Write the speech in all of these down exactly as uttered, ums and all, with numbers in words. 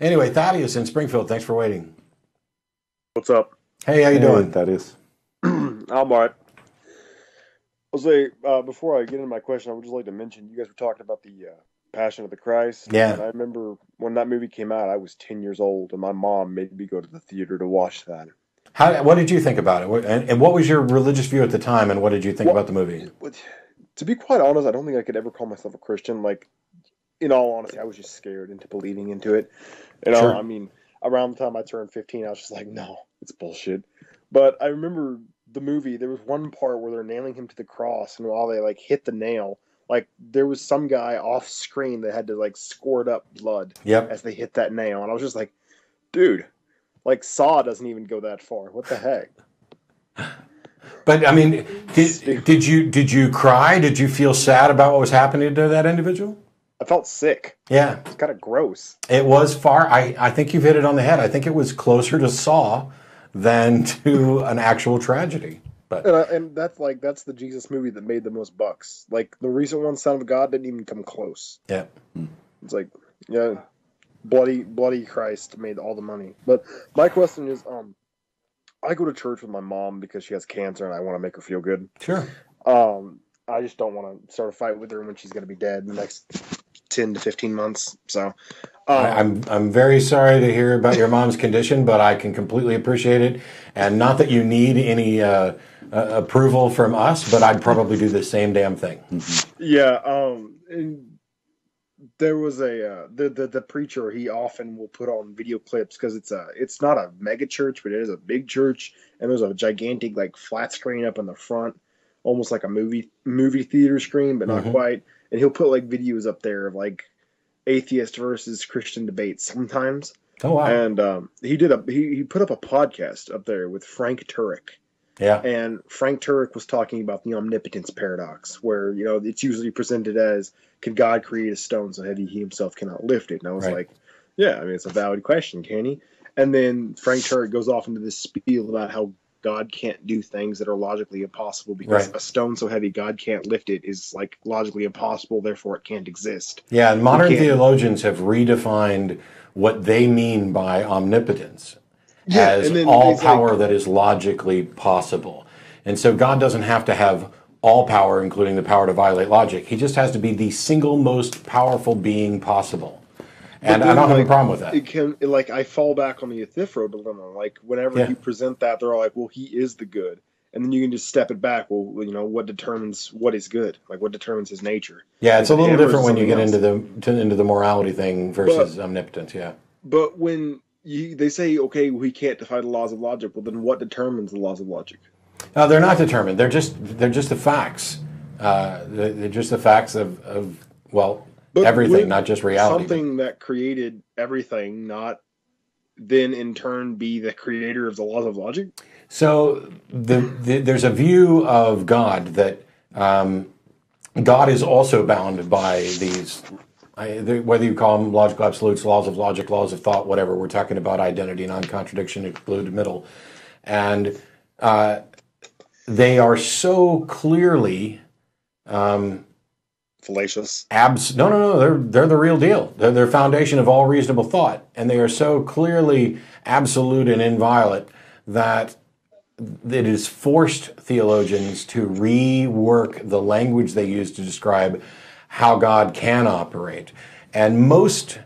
Anyway, Thaddeus in Springfield, thanks for waiting. What's up? Hey, how you hey, doing? Thaddeus. I'm all right. I'll say, uh, before I get into my question, I would just like to mention, you guys were talking about the uh, Passion of the Christ. Yeah. And I remember when that movie came out, I was ten years old, and my mom made me go to the theater to watch that. How, what did you think about it? And, and what was your religious view at the time, and what did you think well, about the movie? To be quite honest, I don't think I could ever call myself a Christian. Like, in all honesty, I was just scared into believing into it. You know, sure. I mean, around the time I turned fifteen, I was just like, no, it's bullshit. But I remember the movie, there was one part where they're nailing him to the cross, and while they, like, hit the nail, like, there was some guy off screen that had to, like, squirt up blood yep. as they hit that nail. And I was just like, dude. Like, Saw doesn't even go that far. What the heck? But, I mean, did, did you did you cry? Did you feel sad about what was happening to that individual? I felt sick. Yeah. It's kind of gross. It was far. I, I think you've hit it on the head. I think it was closer to Saw than to an actual tragedy. But and, uh, and that's, like, that's the Jesus movie that made the most bucks. Like, the recent one, Son of God, didn't even come close. Yeah. It's like, yeah. Bloody, bloody Christ made all the money. But my question is, um, I go to church with my mom because she has cancer and I want to make her feel good. Sure. Um, I just don't want to start a fight with her when she's going to be dead in the next ten to fifteen months. So, um, I, I'm I'm very sorry to hear about your mom's condition, but I can completely appreciate it. And not that you need any uh, uh, approval from us, but I'd probably do the same damn thing. Mm-hmm. Yeah. Um. And, There was a uh, the, the the preacher. He often will put on video clips because it's a it's not a mega church, but it is a big church, and there's a gigantic like flat screen up in the front, almost like a movie movie theater screen, but not mm-hmm. quite. And he'll put like videos up there of like atheist versus Christian debates sometimes. Oh wow! And um, he did a he he put up a podcast up there with Frank Turek. Yeah. And Frank Turek was talking about the omnipotence paradox, where, you know, it's usually presented as, can God create a stone so heavy he himself cannot lift it? And I was right. like, yeah, I mean, it's a valid question, can he? And then Frank Turek goes off into this spiel about how God can't do things that are logically impossible because right. a stone so heavy God can't lift it is, like, logically impossible, therefore it can't exist. Yeah, and modern theologians have redefined what they mean by omnipotence. Yeah, as all power like, that is logically possible. And so God doesn't have to have all power, including the power to violate logic. He just has to be the single most powerful being possible. And I don't like, have a problem with that. It can, like, I fall back on the Euthyphro dilemma. Like, whenever yeah. you present that, they're all like, well, he is the good. And then you can just step it back. Well, you know, what determines what is good? Like, what determines his nature? Yeah, it's, it's a little different when you get else. into the into the morality thing versus but, omnipotence, yeah. But when... You, they say, okay, we can't defy the laws of logic. Well, then what determines the laws of logic? No, they're not determined. They're just they're just the facts. Uh, they're, they're just the facts of, of well, but everything, not just reality. Something but. that created everything, not then in turn be the creator of the laws of logic? So the, the, there's a view of God that um, God is also bound by these... I, whether you call them logical absolutes, laws of logic, laws of thought, whatever, we're talking about identity, non-contradiction, exclude, middle. And uh, they are so clearly... Um, Fallacious. Abs no, no, no, they're, they're the real deal. They're the foundation of all reasonable thought. And they are so clearly absolute and inviolate that it has forced theologians to rework the language they use to describe how God can operate. And most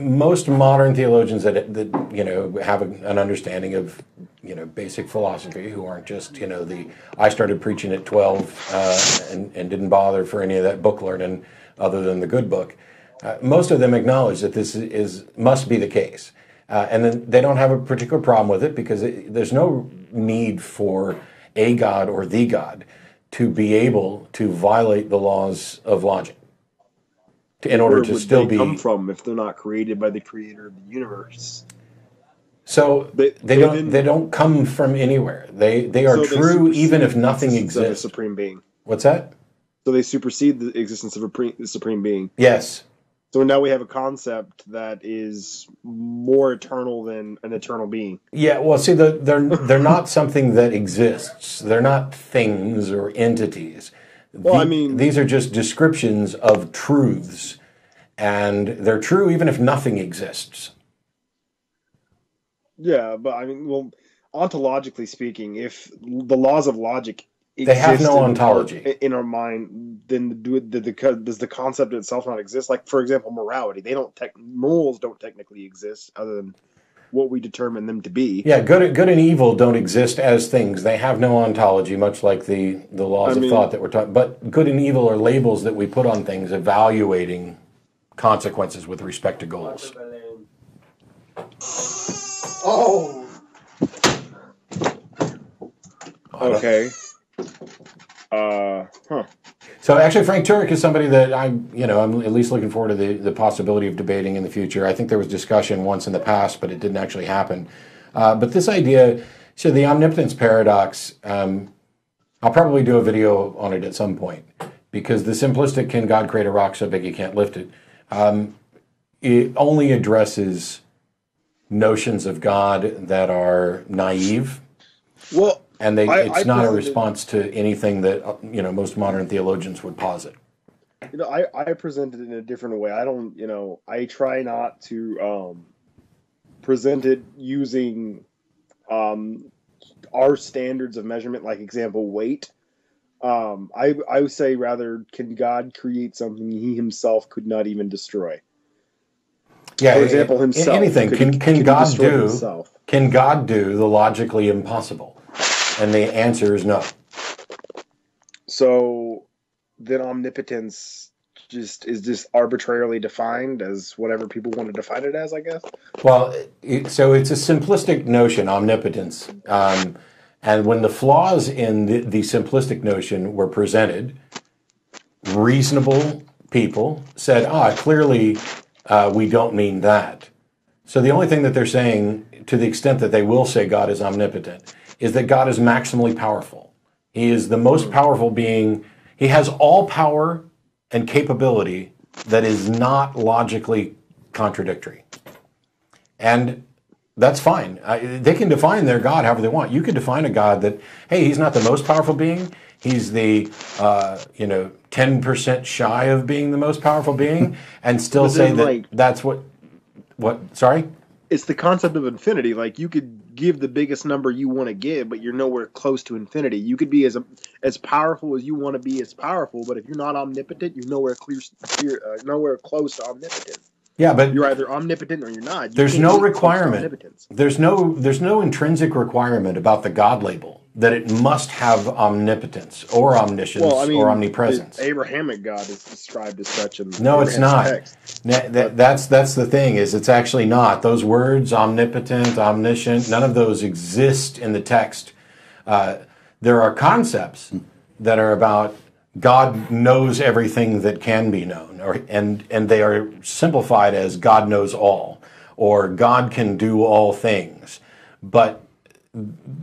most modern theologians that, that you know have a, an understanding of you know basic philosophy, who aren't just you know the I started preaching at twelve uh, and, and didn't bother for any of that book learning other than the good book. Uh, most of them acknowledge that this is must be the case, uh, and then they don't have a particular problem with it because it, there's no need for a God or the God to be able to violate the laws of logic in order to still be... Where would they come from if they're not created by the creator of the universe? So they, they, don't, they don't come from anywhere. They, they are true even if nothing exists. Supreme being. What's that? So they supersede the existence of a supreme being. Yes. So now we have a concept that is more eternal than an eternal being. Yeah, well, see, the, they're, they're not something that exists. They're not things or entities. Well, the, I mean... These are just descriptions of truths and they're true even if nothing exists. Yeah, but I mean, well, ontologically speaking, if the laws of logic exist, they have no in, ontology in our mind, then do it, the, the, does the concept itself not exist? Like, for example, morality. They don't tech, morals don't technically exist other than what we determine them to be. Yeah, good, good and evil don't exist as things. They have no ontology, much like the the laws I mean, of thought that we're talking. But good and evil are labels that we put on things, evaluating consequences with respect to goals. Oh. Okay. Uh, huh. So actually, Frank Turek is somebody that I'm, you know, I'm at least looking forward to the, the possibility of debating in the future. I think there was discussion once in the past, but it didn't actually happen. Uh, but this idea, so the omnipotence paradox, um, I'll probably do a video on it at some point, because the simplistic "Can God create a rock so big he can't lift it?" Um, it only addresses notions of God that are naive. Well. And they, I, it's I not a response to anything that, you know, most modern theologians would posit. You know, I, I present it in a different way. I don't, you know, I try not to um, present it using um, our standards of measurement, like, example, weight. Um, I, I would say, rather, can God create something he himself could not even destroy? Yeah, for example, himself. Anything. Could, can, can, God do, himself? Can God do the logically impossible? And the answer is no. So then omnipotence just is just arbitrarily defined as whatever people want to define it as, I guess? Well, it, so it's a simplistic notion, omnipotence. Um, and when the flaws in the, the simplistic notion were presented, reasonable people said, ah, clearly uh, we don't mean that. So the only thing that they're saying, to the extent that they will say God is omnipotent, is that God is maximally powerful. He is the most powerful being. He has all power and capability that is not logically contradictory. And that's fine. I, they can define their God however they want. You could define a God that, hey, he's not the most powerful being. He's the, uh, you know, ten percent shy of being the most powerful being, and still say that like, that's what, what, sorry? It's the concept of infinity. Like, you could give the biggest number you want to give, but you're nowhere close to infinity. You could be as as powerful as you want to be as powerful, but if you're not omnipotent, you're nowhere clear, clear uh, nowhere close to omnipotent. Yeah, but you're either omnipotent or you're not. You there's no requirement. There's no there's no intrinsic requirement about the God label that it must have omnipotence or omniscience well, I mean, or omnipresence. The Abrahamic God is described as such in the no, Abraham's it's not. Text. No, that, that's that's the thing is it's actually not. Those words omnipotent, omniscient, none of those exist in the text. Uh, there are concepts that are about God knows everything that can be known, or and and they are simplified as God knows all, or God can do all things, but.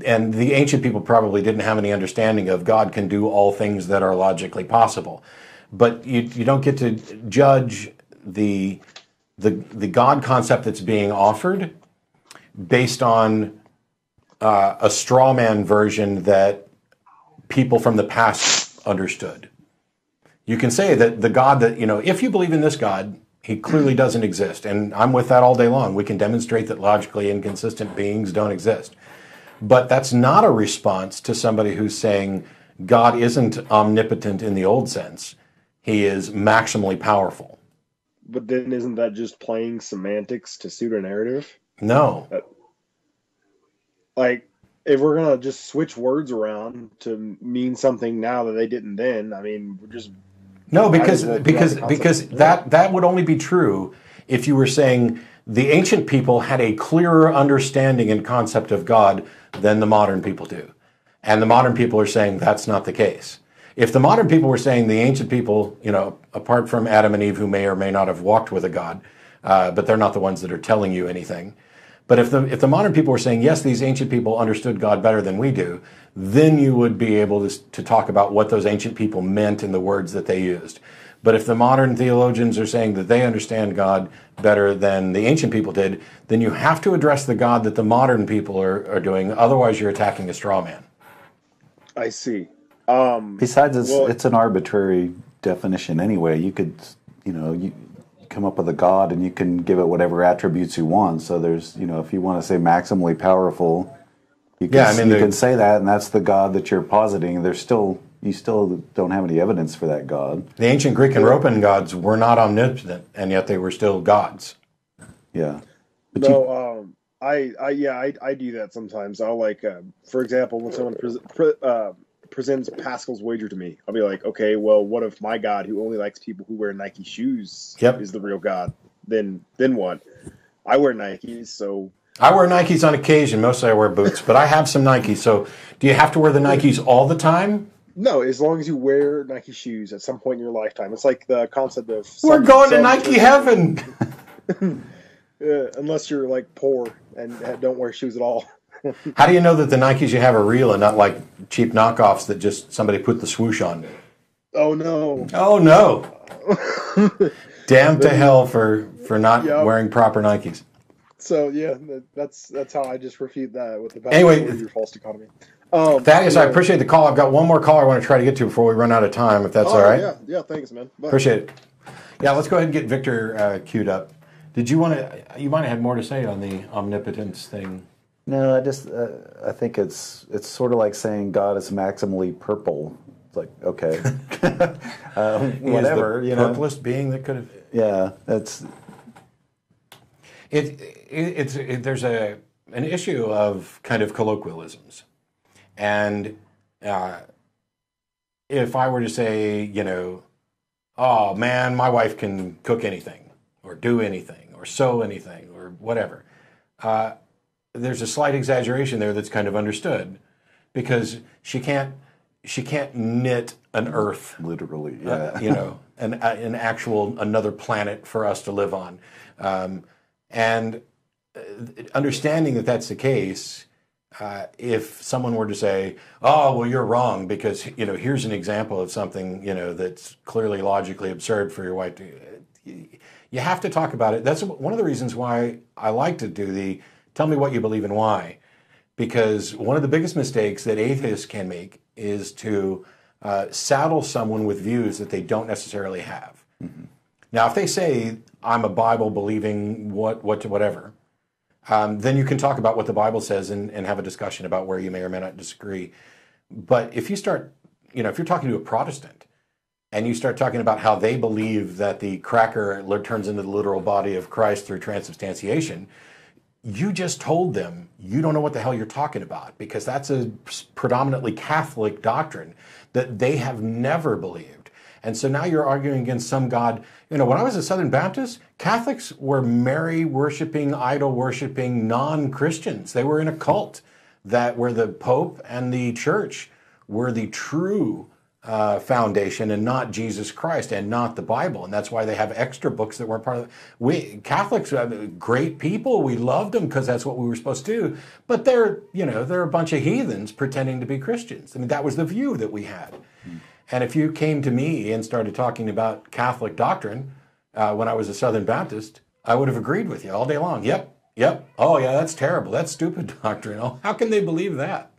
And the ancient people probably didn't have any understanding of God can do all things that are logically possible. But you, you don't get to judge the, the, the God concept that's being offered based on uh, a straw man version that people from the past understood. You can say that the God that, you know, if you believe in this God, he clearly doesn't exist. And I'm with that all day long. We can demonstrate that logically inconsistent beings don't exist. But that's not a response to somebody who's saying God isn't omnipotent in the old sense. He is maximally powerful. But then isn't that just playing semantics to suit a narrative? No. That, like, if we're going to just switch words around to mean something now that they didn't then, I mean, we're just... No, because because because that, that would only be true if you were saying the ancient people had a clearer understanding and concept of God than the modern people do. And the modern people are saying that's not the case. If the modern people were saying the ancient people, you know, apart from Adam and Eve, who may or may not have walked with a God, uh, but they're not the ones that are telling you anything. But if the, if the modern people were saying, yes, these ancient people understood God better than we do, then you would be able to, to talk about what those ancient people meant in the words that they used. But if the modern theologians are saying that they understand God better than the ancient people did, then you have to address the God that the modern people are, are doing. Otherwise, you're attacking a straw man. I see. Um, Besides, it's, well, it's an arbitrary definition anyway. You could, you know, you come up with a god, and you can give it whatever attributes you want. So there's, you know, if you want to say maximally powerful, you can, yeah, I mean, you can say that, and that's the god that you're positing. There's still, you still don't have any evidence for that god. The ancient Greek and Roman gods were not omnipotent, and yet they were still gods. Yeah. But no, you, um, I, I, yeah, I, I do that sometimes. I'll like, uh, for example, when someone pre pre uh, presents Pascal's Wager to me, I'll be like, okay, well, what if my god, who only likes people who wear Nike shoes, yep, is the real god? Then, then what? I wear Nikes, so I wear Nikes on occasion. Mostly, I wear boots, but I have some Nikes. So, do you have to wear the Nikes all the time? No, as long as you wear Nike shoes at some point in your lifetime. It's like the concept of we're going to Nike heaven. Uh, unless you're like poor and don't wear shoes at all. How do you know that the Nikes you have are real and not like cheap knockoffs that just somebody put the swoosh on? Oh no! Oh no! Damn to hell for for not yep. wearing proper Nikes. So yeah, that's that's how I just refute that with the anyway your false economy. Um, Thaddeus, yeah. I appreciate the call. I've got one more caller I want to try to get to before we run out of time. If that's oh, all right. Yeah, yeah. Thanks, man. Bye. Appreciate it. Yeah, let's go ahead and get Victor uh, queued up. Did you want to? You might have had more to say on the omnipotence thing. No, I just uh, I think it's it's sort of like saying God is maximally purple. It's like okay, um, whatever, you know, purplest being that could have. Yeah, that's it. it it's it, there's a an issue of kind of colloquialisms, and uh, if I were to say, you know, oh man, my wife can cook anything, or do anything, or sew anything, or whatever. Uh, there's a slight exaggeration there that's kind of understood, because she can't she can't knit an Earth, literally, yeah, uh, you know, an an actual another planet for us to live on, um, and understanding that that's the case. Uh, if someone were to say, "Oh, well, you're wrong," because you know, here's an example of something you know that's clearly logically absurd for your wife to. You have to talk about it. That's one of the reasons why I like to do the tell me what you believe and why. Because one of the biggest mistakes that atheists can make is to uh, saddle someone with views that they don't necessarily have. Mm-hmm. Now, if they say, I'm a Bible-believing what, what, whatever, um, then you can talk about what the Bible says and, and have a discussion about where you may or may not disagree. But if you start, you know, if you're talking to a Protestant, and you start talking about how they believe that the cracker turns into the literal body of Christ through transubstantiation, you just told them you don't know what the hell you're talking about, because that's a predominantly Catholic doctrine that they have never believed. And so now you're arguing against some God. You know, when I was a Southern Baptist, Catholics were Mary-worshipping, idol-worshipping non-Christians. They were in a cult that where the Pope and the Church were the true Uh, foundation and not Jesus Christ and not the Bible, and that's why they have extra books that weren't part of it. We Catholics, great people, we loved them because that's what we were supposed to do. But they're, you know, they're a bunch of heathens pretending to be Christians. I mean, that was the view that we had. And if you came to me and started talking about Catholic doctrine uh, when I was a Southern Baptist, I would have agreed with you all day long. Yep, yep. Oh yeah, that's terrible. That's stupid doctrine. Oh, how can they believe that?